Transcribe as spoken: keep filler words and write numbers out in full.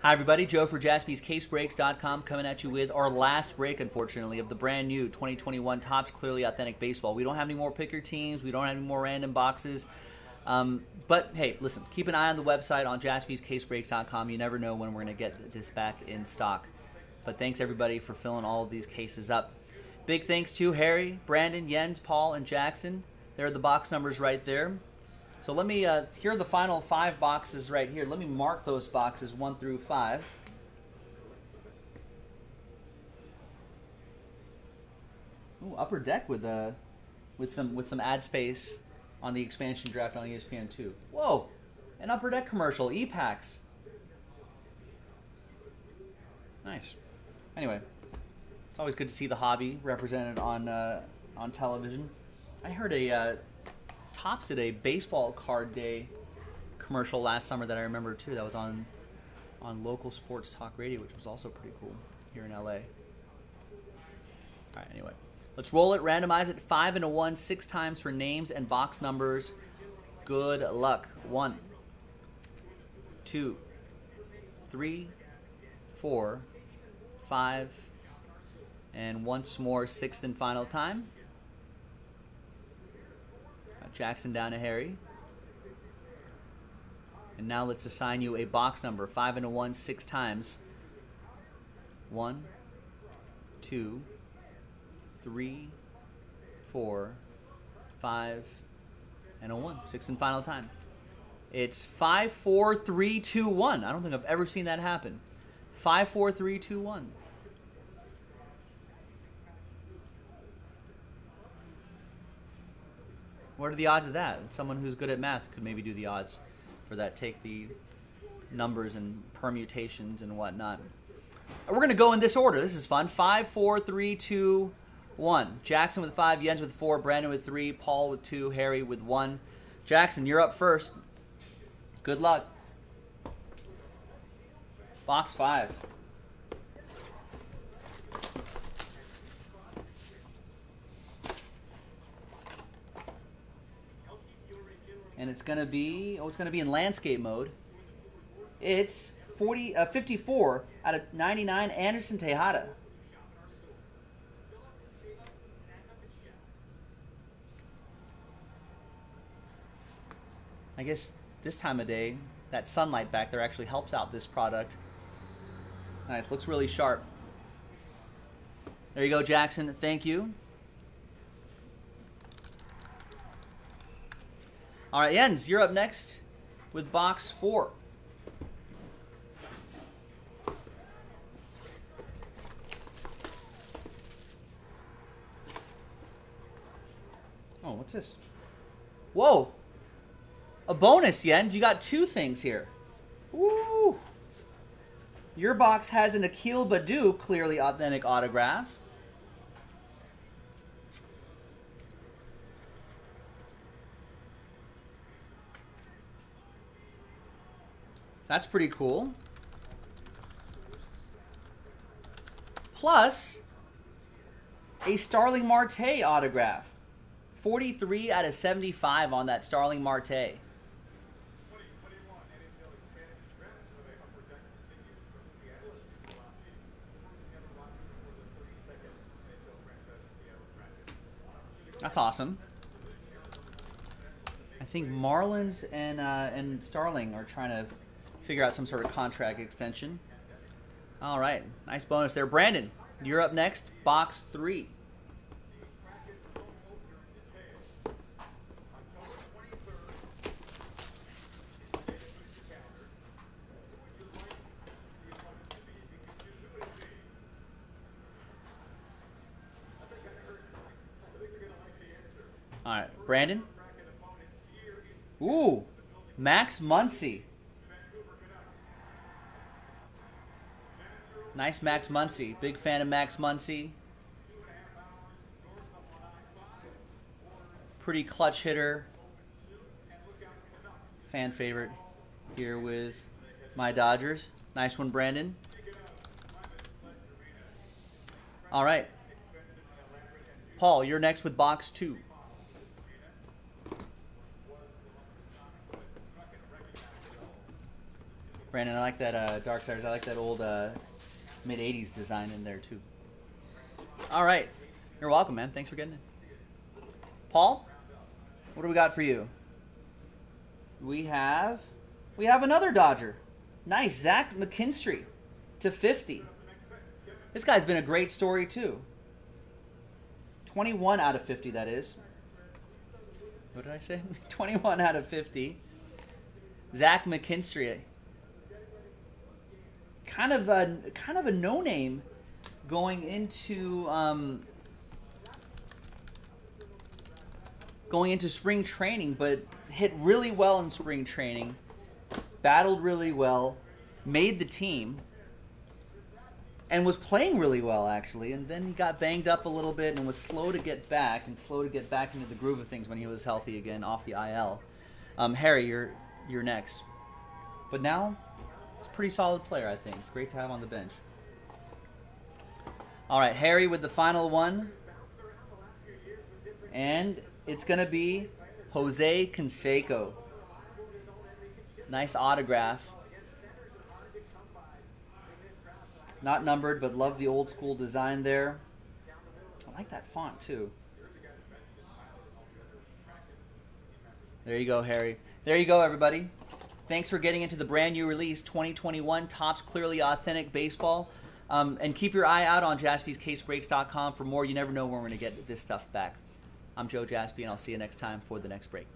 Hi everybody, Joe for Jaspys Case Breaks dot com coming at you with our last break, unfortunately, of the brand new twenty twenty-one Topps Clearly Authentic Baseball. We don't have any more pick your teams, we don't have any more random boxes, um, but hey, listen, keep an eye on the website on Jaspys Case Breaks dot com. You never know when we're going to get this back in stock. But thanks everybody for filling all of these cases up. Big thanks to Harry, Brandon, Jens, Paul, and Jackson. There are the box numbers right there. So let me, uh, here are the final five boxes right here. Let me mark those boxes one through five. Ooh, Upper Deck with uh, with some with some ad space on the expansion draft on E S P N two. Whoa, an Upper Deck commercial, E-packs. Nice. Anyway, it's always good to see the hobby represented on uh, on television. I heard a. Uh, Topps did a baseball card day commercial last summer that I remember too. That was on on local sports talk radio, which was also pretty cool here in L A. All right, anyway, let's roll it, randomize it, five and a one, six times for names and box numbers. Good luck. One, two, three, four, five, and once more, sixth and final time. Jackson down to Harry. And now let's assign you a box number. Five and a one, six times. One, two, three, four, five, and a one. Sixth and final time. It's five, four, three, two, one. I don't think I've ever seen that happen. Five, four, three, two, one. What are the odds of that? Someone who's good at math could maybe do the odds for that. Take the numbers and permutations and whatnot. We're going to go in this order. This is fun. Five, four, three, two, one. Jackson with five, Jens with four, Brandon with three, Paul with two, Harry with one. Jackson, you're up first. Good luck. Box five. And it's gonna be oh, it's gonna be in landscape mode. It's forty, uh, fifty-four out of ninety-nine. Anderson Tejada. I guess this time of day, that sunlight back there actually helps out this product. Nice, looks really sharp. There you go, Jackson. Thank you. All right, Jens, you're up next with box four. Oh, what's this? Whoa! A bonus, Jens. You got two things here. Woo! Your box has an Akeel Badoo Clearly Authentic autograph. That's pretty cool. Plus, a Starling Marte autograph. forty-three out of seventy-five on that Starling Marte. That's awesome. I think Marlins and, uh, and Starling are trying to figure out some sort of contract extension. All right, nice bonus there. Brandon, you're up next, box three. All right, Brandon. Ooh, Max Muncy. Nice Max Muncy. Big fan of Max Muncy. Pretty clutch hitter. Fan favorite here with my Dodgers. Nice one, Brandon. All right. Paul, you're next with box two. Brandon, I like that uh, Darksiders. I like that old uh, mid eighties design in there, too. All right. You're welcome, man. Thanks for getting it. Paul, what do we got for you? We have we have another Dodger. Nice. Zach McKinstry to fifty. This guy's been a great story, too. twenty-one out of fifty, that is. What did I say? twenty-one out of fifty. Zach McKinstry. Kind of a, kind of a no-name going into um, going into spring training, but hit really well in spring training, battled really well, made the team, and was playing really well, actually. And then he got banged up a little bit and was slow to get back and slow to get back into the groove of things when he was healthy again off the I L. Um, Harry, you're, you're next. But now, it's a pretty solid player, I think. Great to have on the bench. All right, Harry with the final one. And it's going to be Jose Canseco. Nice autograph. Not numbered, but love the old school design there. I like that font, too. There you go, Harry. There you go, everybody. Thanks for getting into the brand new release, twenty twenty-one Topps Clearly Authentic Baseball. Um, and keep your eye out on Jaspys Case Breaks dot com for more. You never know when we're going to get this stuff back. I'm Joe Jaspy, and I'll see you next time for the next break.